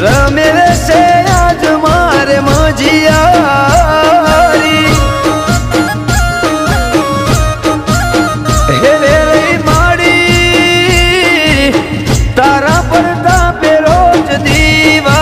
रमेले से आज मारे मजियारी हेले मारी तारा पर्दा पे रोज दीवारी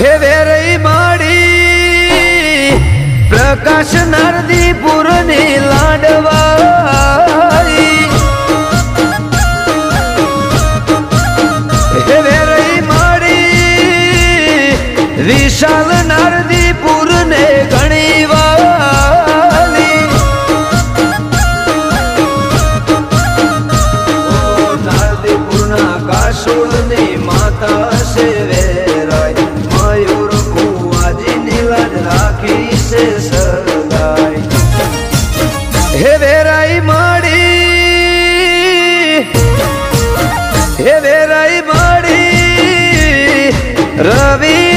हेवेरई माड़ी प्रकाश नरदी पुरनी लाडवाई हेवेरई माड़ी विशाल नरदी पुरने गणीवाली नरदी पुरना काशुलनी माता सेवे रवि